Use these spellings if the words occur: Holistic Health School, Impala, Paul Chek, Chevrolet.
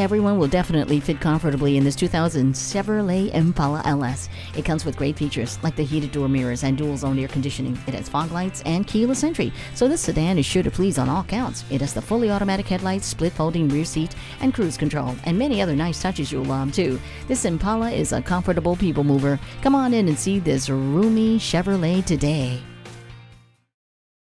Everyone will definitely fit comfortably in this 2000 Chevrolet Impala LS. It comes with great features like the heated door mirrors and dual zone air conditioning. It has fog lights and keyless entry, so this sedan is sure to please on all counts. It has the fully automatic headlights, split folding rear seat, and cruise control, and many other nice touches you'll love too. This Impala is a comfortable people mover. Come on in and see this roomy Chevrolet today.